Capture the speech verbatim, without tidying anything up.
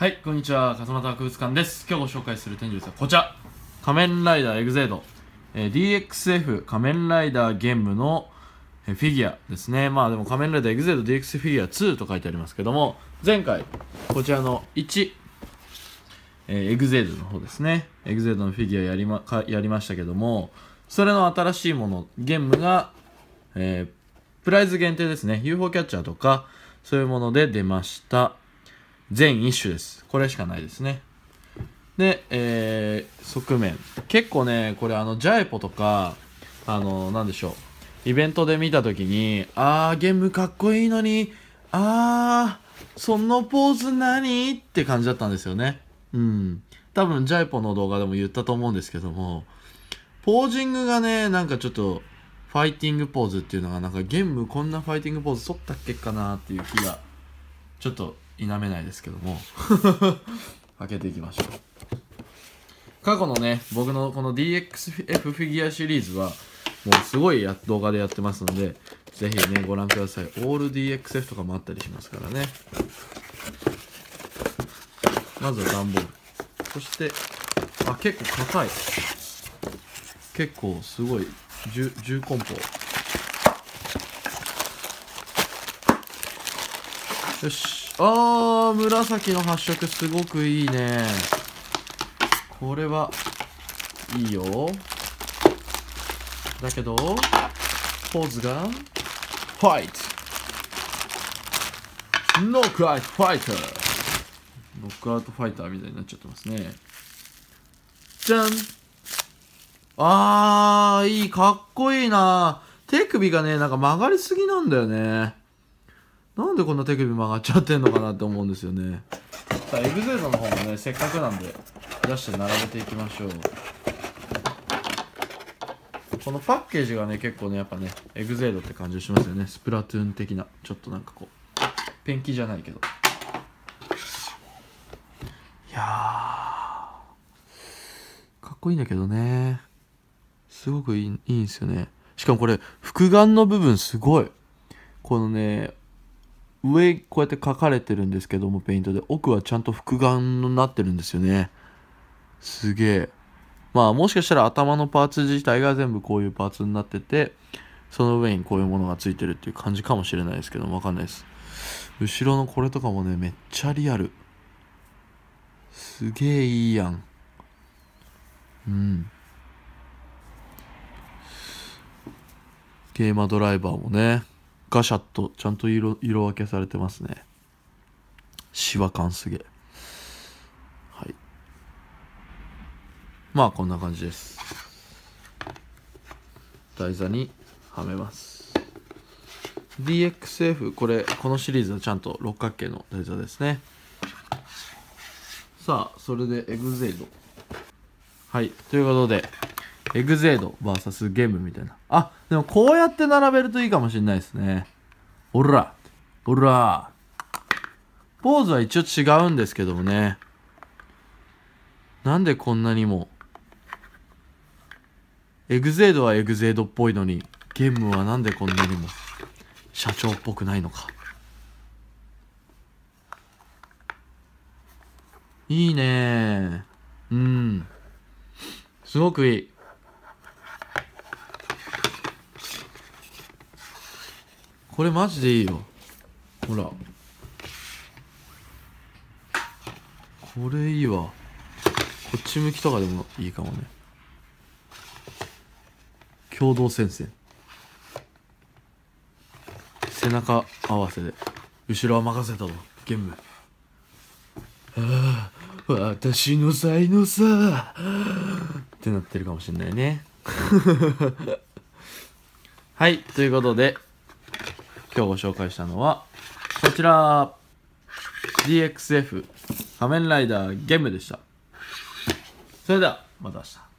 はい、こんにちは。勝俣博物館です。今日ご紹介する展示物はこちら。仮面ライダーエグゼード、えー、ディーエックスエフ 仮面ライダーゲームのフィギュアですね。まあでも仮面ライダーエグゼード ディーエックスエフ フィギュアツーと書いてありますけども、前回こちらのいち、えー、エグゼードの方ですね。エグゼードのフィギュアやりま、かやりましたけども、それの新しいもの、ゲームが、えー、プライズ限定ですね。ユーフォー キャッチャーとか、そういうもので出ました。全一種です。これしかないですね。で、えー、側面。結構ね、これあの、ジャエポとか、あの、なんでしょう。イベントで見たときに、あー、ゲームかっこいいのに、あー、そのポーズ何って感じだったんですよね。うん。多分、ジャエポの動画でも言ったと思うんですけども、ポージングがね、なんかちょっと、ファイティングポーズっていうのが、なんかゲームこんなファイティングポーズ取ったっけかなっていう気が、ちょっと、否めないですけども開けていきましょう。過去のね、僕のこの ディーエックスエフ フィギュアシリーズはもうすごいや動画でやってますので、ぜひねご覧ください。オール ディーエックスエフ とかもあったりしますからね。まずは段ボール、そしてあ、結構硬い、結構すごい重梱包。よし、あー、紫の発色すごくいいね。これはいいよ。だけどポーズがファイト、ノックアウトファイター、ノックアウトファイターみたいになっちゃってますね。じゃん。あー、いい、かっこいいな。手首がね、なんか曲がりすぎなんだよね。なんでこんな手首曲がっちゃってんのかなって思うんですよね。さあ、エグゼードの方もね、せっかくなんで出して並べていきましょう。このパッケージがね、結構ね、やっぱね、エグゼードって感じしますよね。スプラトゥーン的な、ちょっとなんかこう、ペンキじゃないけど。いやー、かっこいいんだけどね。すごくいい、いいんですよね。しかもこれ、複眼の部分すごい。このね、上こうやって描かれてるんですけども、ペイントで奥はちゃんと複眼になってるんですよね。すげえ。まあもしかしたら頭のパーツ自体が全部こういうパーツになってて、その上にこういうものがついてるっていう感じかもしれないですけど、わかんないです。後ろのこれとかもね、めっちゃリアル。すげえいいやん。うん。ゲーマドライバーもね、ガシャッとちゃんと 色, 色分けされてますね。シワ感すげえ。はい。まあこんな感じです。台座にはめます。ディーエックスエフ、これ、このシリーズはちゃんと六角形の台座ですね。さあ、それでエグゼード。はい、ということで、エグゼード ブイエス ゲームみたいな。あ、でもこうやって並べるといいかもしれないですね。オラオラポーズは一応違うんですけどもね。なんでこんなにも。エグゼードはエグゼードっぽいのに、ゲームはなんでこんなにも社長っぽくないのか。いいねー。うん。すごくいい。これマジでいいよ。ほら。これいいわ。こっち向きとかでもいいかもね。共同戦線。背中合わせで。後ろは任せたぞ、ゲーム。ああ、私の才能さ。ってなってるかもしれないね。はい、ということで。今日ご紹介したのはこちら ディーエックスエフ 仮面ライダーゲームでした。それではまた明日。